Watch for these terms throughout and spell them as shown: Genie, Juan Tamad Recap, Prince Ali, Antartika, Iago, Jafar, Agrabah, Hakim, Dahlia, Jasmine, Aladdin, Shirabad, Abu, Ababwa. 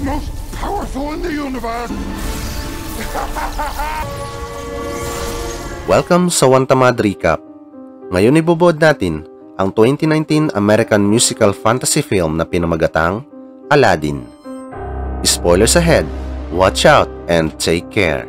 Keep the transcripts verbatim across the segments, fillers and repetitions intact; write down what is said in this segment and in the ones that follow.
most powerful in the universe. Welcome sa Juan Tamad Recap. Ngayon ibubod natin ang twenty nineteen American musical fantasy film na pinamagatang Aladdin. Spoilers ahead, watch out and take care.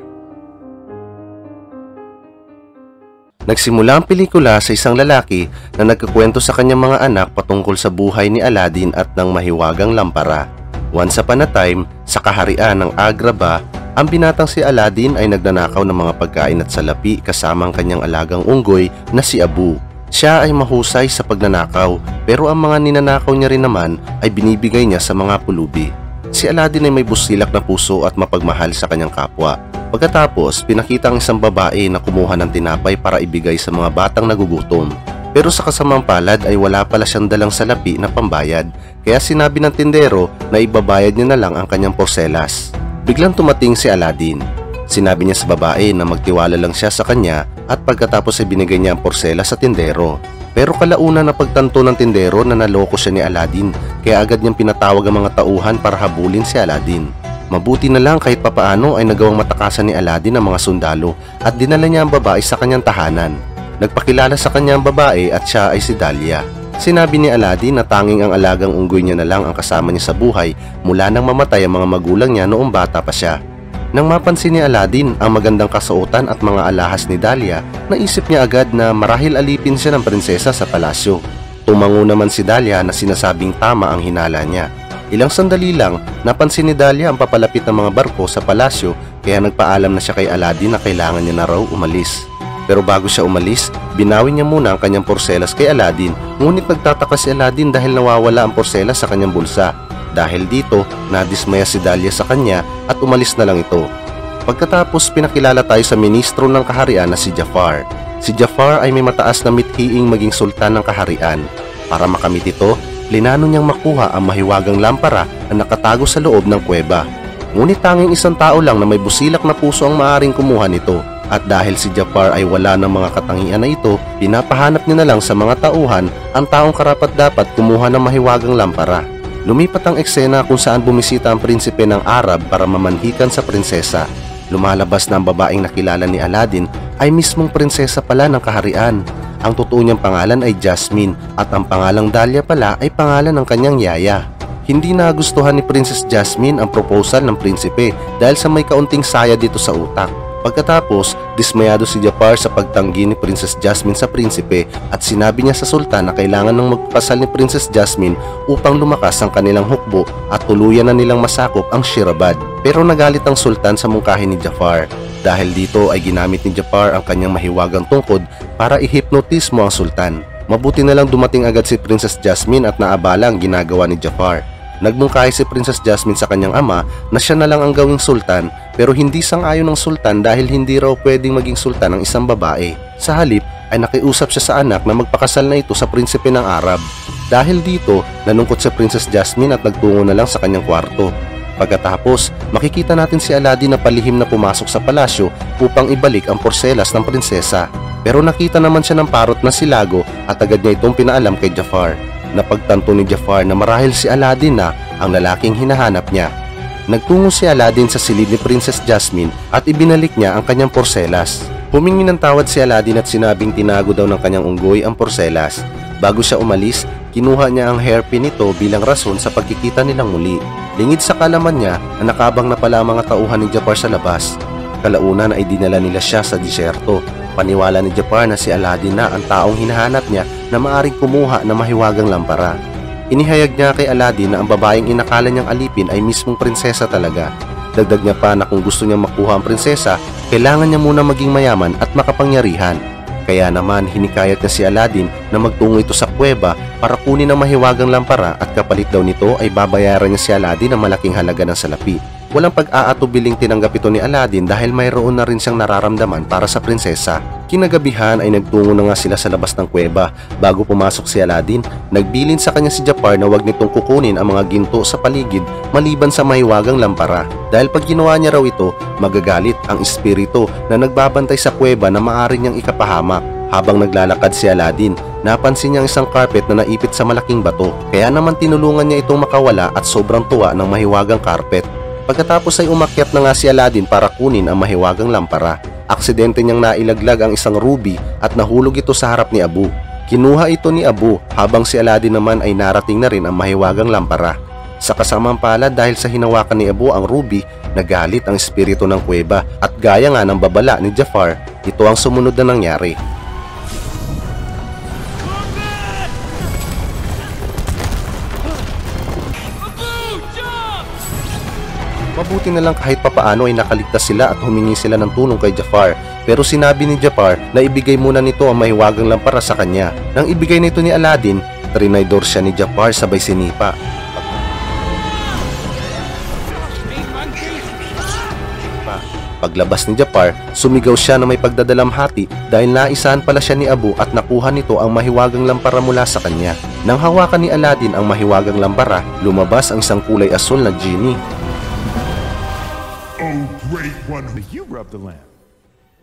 Nagsimula ang pelikula sa isang lalaki na nagkukwento sa kanyang mga anak patungkol sa buhay ni Aladdin at ng mahiwagang lampara. Once upon a time, sa kaharian ng Agrabah, ang binatang si Aladdin ay nagnanakaw ng mga pagkain at salapi kasama ang kanyang alagang unggoy na si Abu. Siya ay mahusay sa pagnanakaw pero ang mga ninanakaw niya rin naman ay binibigay niya sa mga pulubi. Si Aladdin ay may busilak na puso at mapagmahal sa kanyang kapwa. Pagkatapos, pinakita ang isang babae na kumuha ng tinapay para ibigay sa mga batang nagugutom. Pero sa kasamang palad ay wala pala siyang dalang salapi na pambayad, kaya sinabi ng tindero na ibabayad niya na lang ang kanyang porselas. Biglang tumating si Aladdin. Sinabi niya sa babae na magtiwala lang siya sa kanya at pagkatapos ay binigay niya ang porselas sa tindero. Pero kalaunan na pagtanto ng tindero na naloko siya ni Aladdin, kaya agad niyang pinatawag ang mga tauhan para habulin si Aladdin. Mabuti na lang kahit papaano ay nagawang matakasan ni Aladdin ang mga sundalo at dinala niya ang babae sa kanyang tahanan. Nagpakilala sa kanya ang babae at siya ay si Dahlia. Sinabi ni Aladdin na tanging ang alagang unggoy niya na lang ang kasama niya sa buhay mula nang mamatay ang mga magulang niya noong bata pa siya. Nang mapansin ni Aladdin ang magandang kasuotan at mga alahas ni Dahlia, naisip niya agad na marahil alipin siya ng prinsesa sa palasyo. Tumango naman si Dahlia na sinasabing tama ang hinala niya. Ilang sandali lang, napansin ni Dahlia ang papalapit ng mga barko sa palasyo kaya nagpaalam na siya kay Aladdin na kailangan niya na raw umalis. Pero bago siya umalis, binawi niya muna ang kanyang porselas kay Aladdin, ngunit nagtataka si Aladdin dahil nawawala ang porselas sa kanyang bulsa. Dahil dito, nadismaya si Dahlia sa kanya at umalis na lang ito. Pagkatapos, pinakilala tayo sa ministro ng kaharian na si Jafar. Si Jafar ay may mataas na mithiing maging sultan ng kaharian. Para makamit ito, plinano niyang makuha ang mahiwagang lampara na nakatago sa loob ng kuweba. Ngunit tanging isang tao lang na may busilak na puso ang maaaring kumuha nito. At dahil si Jafar ay wala ng mga katangian na ito, pinapahanap niya na lang sa mga tauhan ang taong karapat-dapat kumuha ng mahiwagang lampara. Lumipat ang eksena kung saan bumisita ang prinsipe ng Arab para mamanhikan sa prinsesa. Lumalabas na ang babaeng nakilala ni Aladdin ay mismong prinsesa pala ng kaharian. Ang totoo niyang pangalan ay Jasmine at ang pangalang Dahlia pala ay pangalan ng kanyang yaya. Hindi nagustuhan ni Princess Jasmine ang proposal ng prinsipe dahil sa may kaunting saya dito sa utak. Pagkatapos, dismayado si Jafar sa pagtanggi ni Princess Jasmine sa prinsipe at sinabi niya sa sultan na kailangan ng magpasal ni Princess Jasmine upang lumakas ang kanilang hukbo at tuluyan na nilang masakop ang Shirabad. Pero nagalit ang sultan sa mungkahi ni Jafar. Dahil dito ay ginamit ni Jafar ang kanyang mahiwagang tungkod para ihipnotismo ang sultan. Mabuti na lang dumating agad si Princess Jasmine at naabala ang ginagawa ni Jafar. Nagmungkahi si Princess Jasmine sa kanyang ama na siya na lang ang gawing sultan pero hindi sang-ayon ng sultan dahil hindi raw pwedeng maging sultan ang isang babae. Sa halip ay nakiusap siya sa anak na magpakasal na ito sa prinsipe ng Arab. Dahil dito, nalungkot si Princess Jasmine at nagtungo na lang sa kanyang kwarto. Pagkatapos, makikita natin si Aladdin na palihim na pumasok sa palasyo upang ibalik ang porselas ng prinsesa. Pero nakita naman siya ng parot na si Iago at agad niya itong pinaalam kay Jafar. Napagtanto ni Jafar na marahil si Aladdin na ang lalaking hinahanap niya. Nagtungo si Aladdin sa silid ni Princess Jasmine at ibinalik niya ang kanyang porselas. Humingi ng tawad si Aladdin at sinabing tinago daw ng kanyang unggoy ang porselas. Bago siya umalis, kinuha niya ang hairpin nito bilang rason sa pagkikita nilang muli. Lingid sa kalaman niya na nakabang na pala ang mga tauhan ni Jafar sa labas. Kalaunan ay dinala nila siya sa disyerto. Paniwala ni Jafar na si Aladdin na ang taong hinahanap niya na maaaring kumuha ng mahiwagang lampara. Inihayag niya kay Aladdin na ang babaeng inakala niyang alipin ay mismong prinsesa talaga. Dagdag niya pa na kung gusto niyang makuha ang prinsesa, kailangan niya muna maging mayaman at makapangyarihan. Kaya naman hinikayat niya si Aladdin na magtungo ito sa kuweba para kunin ang mahiwagang lampara at kapalit daw nito ay babayaran niya si Aladdin ng malaking halaga ng salapi. Walang pag-aatubiling tinanggap ito ni Aladdin dahil mayroon na rin siyang nararamdaman para sa prinsesa. Kinagabihan ay nagtungo na nga sila sa labas ng kuweba. Bago pumasok si Aladdin, nagbilin sa kanya si Jafar na huwag nitong kukunin ang mga ginto sa paligid maliban sa mahiwagang lampara. Dahil pag ginawa niya raw ito, magagalit ang espiritu na nagbabantay sa kuweba na maaaring niyang ikapahamak. Habang naglalakad si Aladdin, napansin niya ang isang carpet na naipit sa malaking bato. Kaya naman tinulungan niya itong makawala at sobrang tuwa ng mahiwagang carpet. Pagkatapos ay umakyat na nga si Aladdin para kunin ang mahiwagang lampara. Aksidente niyang nailaglag ang isang ruby at nahulog ito sa harap ni Abu. Kinuha ito ni Abu habang si Aladdin naman ay narating na rin ang mahiwagang lampara. Sa kasamang pala dahil sa hinawakan ni Abu ang ruby, nagalit ang espiritu ng kuweba at gaya nga ng babala ni Jafar, ito ang sumunod na nangyari. Mabuti na lang kahit papaano ay nakaligtas sila at humingi sila ng tulong kay Jafar. Pero sinabi ni Jafar na ibigay muna nito ang mahiwagang lampara sa kanya. Nang ibigay nito ni Aladdin, trinaydor siya ni Jafar sabay sinipa. Paglabas ni Jafar, sumigaw siya na may pagdadalamhati dahil naisahan pala siya ni Abu at nakuha nito ang mahiwagang lampara mula sa kanya. Nang hawakan ni Aladdin ang mahiwagang lampara, lumabas ang isang kulay asul na genie. Oh, great one. You rub the lamp.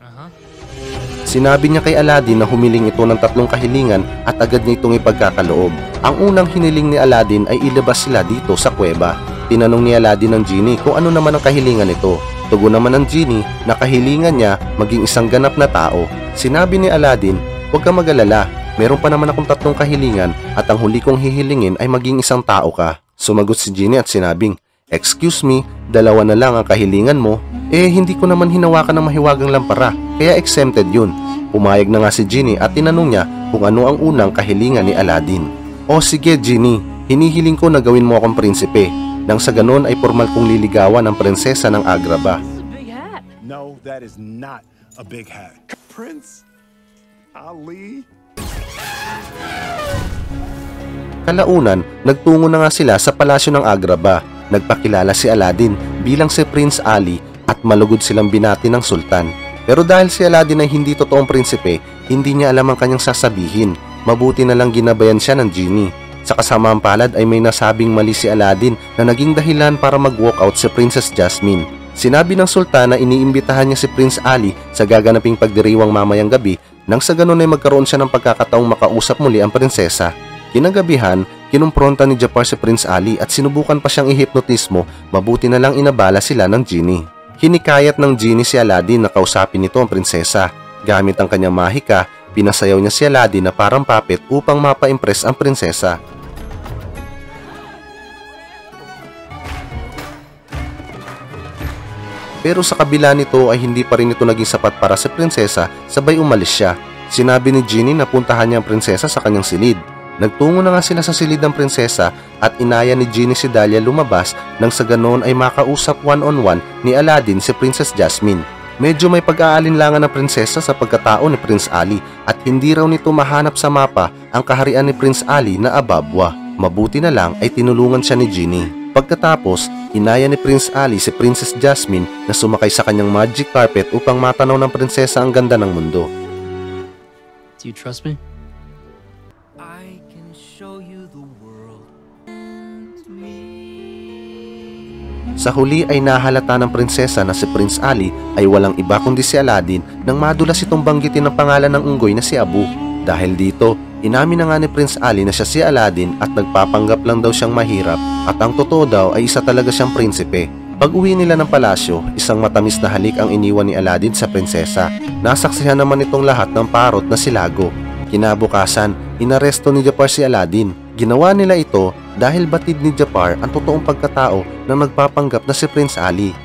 Uh-huh. Sinabi niya kay Aladdin na humiling ito ng tatlong kahilingan at agad niya itong ipagkakaloob. Ang unang hiniling ni Aladdin ay ilabas sila dito sa kuweba. Tinanong ni Aladdin ang genie kung ano naman ang kahilingan nito. Tugon naman ng genie na kahilingan niya maging isang ganap na tao. Sinabi ni Aladdin, "Huwag ka mag-alala, meron pa naman akong tatlong kahilingan at ang huli kong hihilingin ay maging isang tao ka." Sumagot si genie at sinabing, "Excuse me, dalawa na lang ang kahilingan mo." "Eh, hindi ko naman hinawakan ng mahiwagang lampara, kaya exempted yun." Pumayag na nga si genie at tinanong niya kung ano ang unang kahilingan ni Aladdin. "O sige genie, hinihiling ko na gawin mo akong prinsipe. Nang sa ganon ay formal kong liligawan ang prinsesa ng Agrabah." "No, that is not a big hat. Prince Ali." Kalaunan, nagtungo na nga sila sa palasyo ng Agrabah. Nagpakilala si Aladdin bilang si Prince Ali at malugod silang binati ng sultan. Pero dahil si Aladdin ay hindi totoong prinsipe, hindi niya alam ang kanyang sasabihin. Mabuti na lang ginabayan siya ng genie. Sa kasamaang palad ay may nasabing mali si Aladdin na naging dahilan para mag-walkout si Princess Jasmine. Sinabi ng sultan na iniimbitahan niya si Prince Ali sa gaganaping pagdiriwang mamayang gabi nang sa ganun ay magkaroon siya ng pagkakataong makausap muli ang prinsesa. Kinagabihan, kinumpronta ni Jafar si Prince Ali at sinubukan pa siyang ihipnotismo, mabuti na lang inabala sila ng genie. Hinikayat ng genie si Aladdin na kausapin nito ang prinsesa. Gamit ang kanyang mahika, pinasayaw niya si Aladdin na parang puppet upang mapa-impress ang prinsesa. Pero sa kabila nito ay hindi pa rin ito naging sapat para sa prinsesa, sabay umalis siya. Sinabi ni Genie na puntahan niya ang prinsesa sa kanyang silid. Nagtungo na nga sila sa silid ng prinsesa at inaya ni Genie si Dahlia lumabas nang sa ganoon ay makausap one-on-one ni Aladdin si Princess Jasmine. Medyo may pag-aalinlangan ng prinsesa sa pagkatao ni Prince Ali at hindi raw nito mahanap sa mapa ang kaharian ni Prince Ali na Ababwa. Mabuti na lang ay tinulungan siya ni Genie. Pagkatapos, inaya ni Prince Ali si Princess Jasmine na sumakay sa kanyang magic carpet upang matanaw ng prinsesa ang ganda ng mundo. "Do you trust me?" "I can show you the world." Sa huli ay nahalata ng prinsesa na si Prince Ali ay walang iba kundi si Aladdin nang madulas itong banggitin ang pangalan ng unggoy na si Abu. Dahil dito, inamin na nga ni Prince Ali na siya si Aladdin at nagpapanggap lang daw siyang mahirap at ang totoo daw ay isa talaga siyang prinsipe. Pag-uwi nila ng palasyo, isang matamis na halik ang iniwan ni Aladdin sa prinsesa. Nasaksihan naman itong lahat ng parot na silago. Kinabukasan, inaresto ni Jafar si Aladdin. Ginawa nila ito dahil batid ni Jafar ang totoong pagkatao na nagpapanggap na si Prince Ali.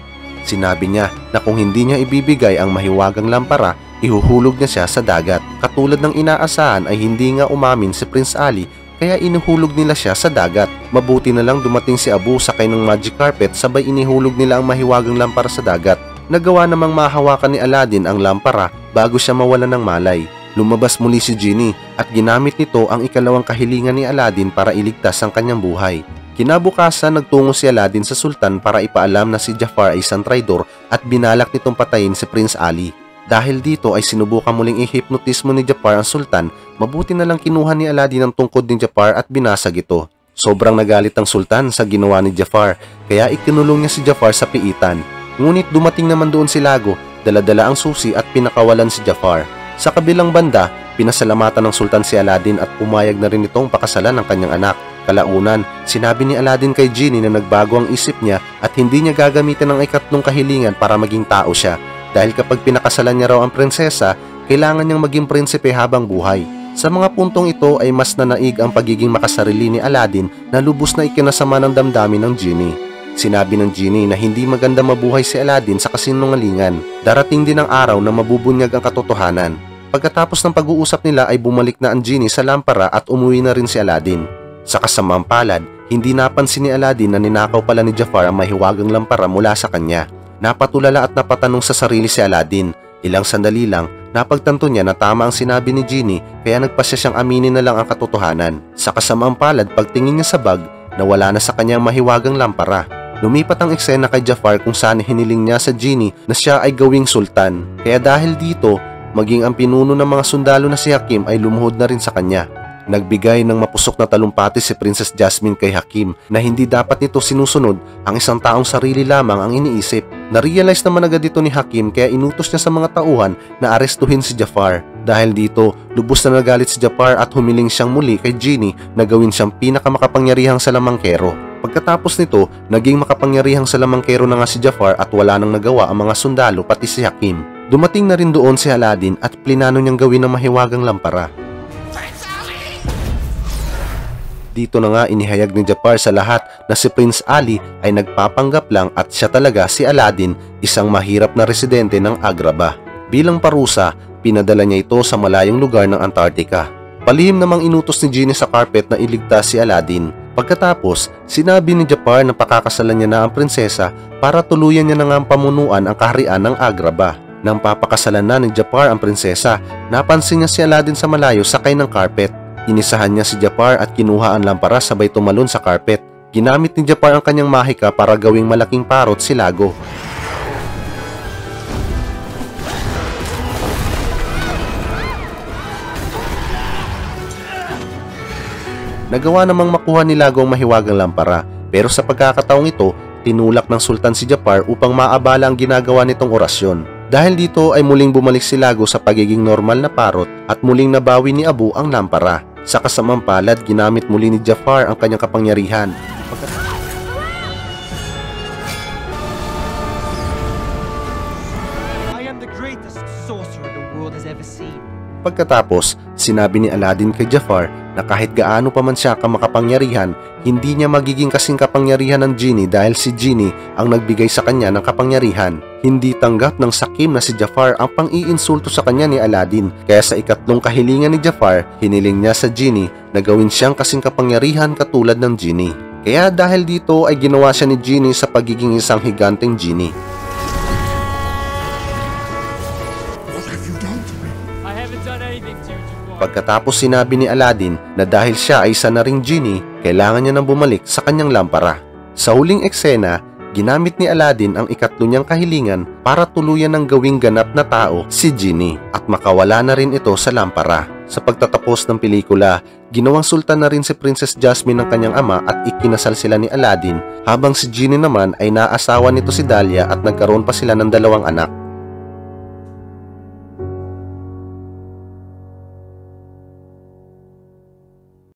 Sinabi niya na kung hindi niya ibibigay ang mahiwagang lampara, ihuhulog niya siya sa dagat. Katulad ng inaasahan ay hindi nga umamin si Prince Ali kaya inuhulog nila siya sa dagat. Mabuti na lang dumating si Abu sakay ng magic carpet sabay inihulog nila ang mahiwagang lampara sa dagat. Nagawa namang mahawakan ni Aladdin ang lampara bago siya mawala ng malay. Lumabas muli si Genie at ginamit nito ang ikalawang kahilingan ni Aladdin para iligtas ang kanyang buhay. Kinabukasan, nagtungo si Aladdin sa sultan para ipaalam na si Jafar ay isang traidor at binalak nitong patayin si Prince Ali. Dahil dito ay sinubukan muling ihipnotismo ni Jafar ang sultan, mabuti na lang kinuha ni Aladdin ang tungkod ni Jafar at binasag ito. Sobrang nagalit ang sultan sa ginawa ni Jafar, kaya ikinulong niya si Jafar sa piitan. Ngunit dumating naman doon si Iago, daladala ang susi at pinakawalan si Jafar. Sa kabilang banda, Pinasalamatan ng Sultan si Aladdin at pumayag na rin itong pakasalan ng kanyang anak. Kalaunan, sinabi ni Aladdin kay Genie na nagbago ang isip niya at hindi niya gagamitin ang ikatlong kahilingan para maging tao siya dahil kapag pinakasalan niya raw ang prinsesa, kailangan niyang maging prinsipe habang buhay. Sa mga puntong ito ay mas nanaig ang pagiging makasarili ni Aladdin na lubos na ikinasama ng damdamin ng Genie. Sinabi ng Genie na hindi maganda mabuhay si Aladdin sa kasinungalingan. Darating din ang araw na mabubunyag ang katotohanan. Pagkatapos ng pag-uusap nila ay bumalik na ang Genie sa lampara at umuwi na rin si Aladdin. Sa kasamaang palad, hindi napansin ni Aladdin na ninakaw pala ni Jafar ang mahiwagang lampara mula sa kanya. Napatulala at napatanong sa sarili si Aladdin. Ilang sandali lang, napagtanto niya na tama ang sinabi ni Genie kaya nagpasya siyang aminin na lang ang katotohanan. Sa kasamaang palad, pagtingin niya sa bag, nawala na sa kanyang mahiwagang lampara. Lumipat ang eksena kay Jafar kung saan hiniling niya sa Genie na siya ay gawing sultan. Kaya dahil dito, maging ang pinuno ng mga sundalo na si Hakim ay lumuhod na rin sa kanya. Nagbigay ng mapusok na talumpati si Princess Jasmine kay Hakim na hindi dapat nito sinusunod, ang isang taong sarili lamang ang iniisip. Na-realize naman agad dito ni Hakim kaya inutos niya sa mga tauhan na arestuhin si Jafar. Dahil dito, lubos na nagalit si Jafar at humiling siyang muli kay Genie na gawin siyang pinakamakapangyarihang salamangkero. Pagkatapos nito, naging makapangyarihang salamangkero na nga si Jafar at wala nang nagawa ang mga sundalo pati si Hakim. Dumating na rin doon si Aladdin at plinano niyang gawin ang mahiwagang lampara. Dito na nga inihayag ni Jafar sa lahat na si Prince Ali ay nagpapanggap lang at siya talaga si Aladdin, isang mahirap na residente ng Agrabah. Bilang parusa, pinadala niya ito sa malayong lugar ng Antartika. Palihim namang inutos ni Genie sa carpet na iligtas si Aladdin. Pagkatapos, sinabi ni Jafar na pakakasalan niya na ang prinsesa para tuluyan niya na nga ang pamunuan ang kaharian ng Agrabah. Nang papakasalan na ni Jafar ang prinsesa, napansin niya si Aladdin sa malayo sakay ng carpet. Inisahan niya si Jafar at kinuha ang lampara sabay tumalon sa carpet. Ginamit ni Jafar ang kanyang mahika para gawing malaking parot si Iago. Nagawa namang makuha ni Iago ang mahiwagang lampara pero sa pagkakataong ito, tinulak ng sultan si Jafar upang maabala ang ginagawa nitong orasyon. Dahil dito ay muling bumalik si Iago sa pagiging normal na parot at muling nabawi ni Abu ang lampara. Sa kasamang palad, ginamit muli ni Jafar ang kanyang kapangyarihan. Pagkatapos, sinabi ni Aladdin kay Jafar na kahit gaano pa man siya kamakapangyarihan, hindi niya magiging kasing kapangyarihan ng Genie dahil si Genie ang nagbigay sa kanya ng kapangyarihan. Hindi tanggap ng sakim na si Jafar ang pang-iinsulto sa kanya ni Aladdin. Kaya sa ikatlong kahilingan ni Jafar, hiniling niya sa Genie na gawin siyang kasing kapangyarihan katulad ng Genie. Kaya dahil dito ay ginawa siya ni Genie sa pagiging isang higanteng Genie. Pagkatapos sinabi ni Aladdin na dahil siya ay isa na ring Genie, kailangan niya nang bumalik sa kanyang lampara. Sa huling eksena, ginamit ni Aladdin ang ikatlo niyang kahilingan para tuluyan ng gawing ganap na tao si Genie at makawala na rin ito sa lampara. Sa pagtatapos ng pelikula, ginawang sultan na rin si Princess Jasmine ng kanyang ama at ikinasal sila ni Aladdin habang si Genie naman ay naasawa nito si Dahlia at nagkaroon pa sila ng dalawang anak.